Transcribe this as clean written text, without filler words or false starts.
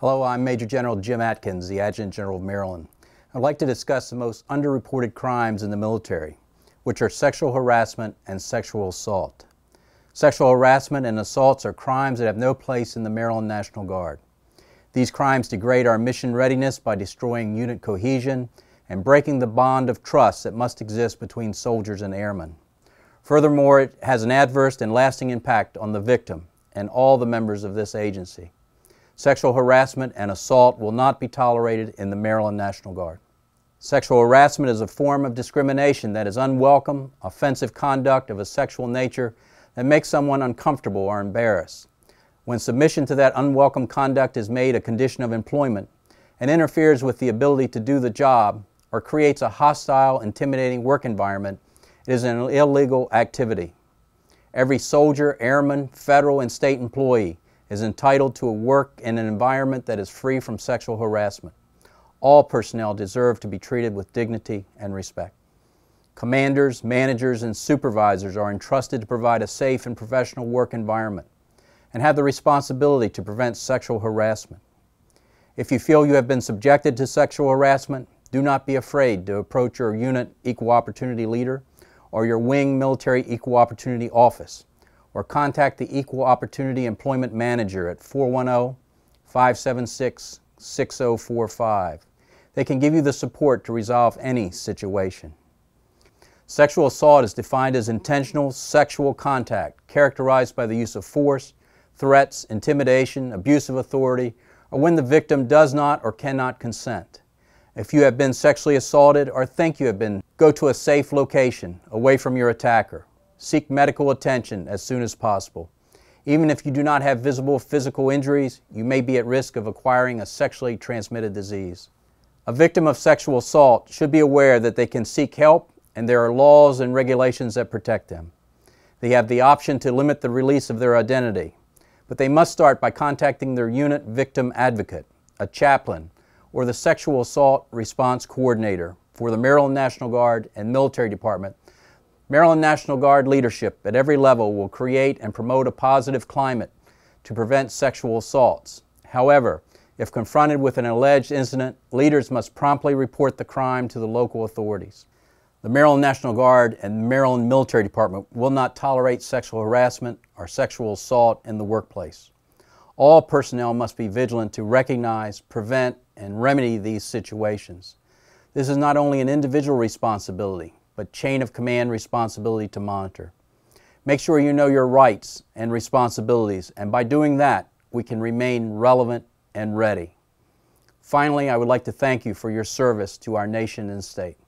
Hello, I'm Major General Jim Atkins, the Adjutant General of Maryland. I'd like to discuss the most underreported crimes in the military, which are sexual harassment and sexual assault. Sexual harassment and assaults are crimes that have no place in the Maryland National Guard. These crimes degrade our mission readiness by destroying unit cohesion and breaking the bond of trust that must exist between soldiers and airmen. Furthermore, it has an adverse and lasting impact on the victim and all the members of this agency. Sexual harassment and assault will not be tolerated in the Maryland National Guard. Sexual harassment is a form of discrimination that is unwelcome, offensive conduct of a sexual nature that makes someone uncomfortable or embarrassed. When submission to that unwelcome conduct is made a condition of employment and interferes with the ability to do the job or creates a hostile, intimidating work environment, it is an illegal activity. Every soldier, airman, federal and state employee is entitled to work in an environment that is free from sexual harassment. All personnel deserve to be treated with dignity and respect. Commanders, managers, and supervisors are entrusted to provide a safe and professional work environment and have the responsibility to prevent sexual harassment. If you feel you have been subjected to sexual harassment, do not be afraid to approach your unit equal opportunity leader or your wing military equal opportunity office, or contact the Equal Opportunity Employment Manager at 410-576-6045. They can give you the support to resolve any situation. Sexual assault is defined as intentional sexual contact characterized by the use of force, threats, intimidation, abuse of authority, or when the victim does not or cannot consent. If you have been sexually assaulted or think you have been, go to a safe location away from your attacker. Seek medical attention as soon as possible. Even if you do not have visible physical injuries, you may be at risk of acquiring a sexually transmitted disease. A victim of sexual assault should be aware that they can seek help and there are laws and regulations that protect them. They have the option to limit the release of their identity, but they must start by contacting their unit victim advocate, a chaplain, or the Sexual Assault Response Coordinator for the Maryland National Guard and Military Department. Maryland National Guard leadership at every level will create and promote a positive climate to prevent sexual assaults. However, if confronted with an alleged incident, leaders must promptly report the crime to the local authorities. The Maryland National Guard and Maryland Military Department will not tolerate sexual harassment or sexual assault in the workplace. All personnel must be vigilant to recognize, prevent, and remedy these situations. This is not only an individual responsibility, but chain of command responsibility to monitor. Make sure you know your rights and responsibilities, and by doing that, we can remain relevant and ready. Finally, I would like to thank you for your service to our nation and state.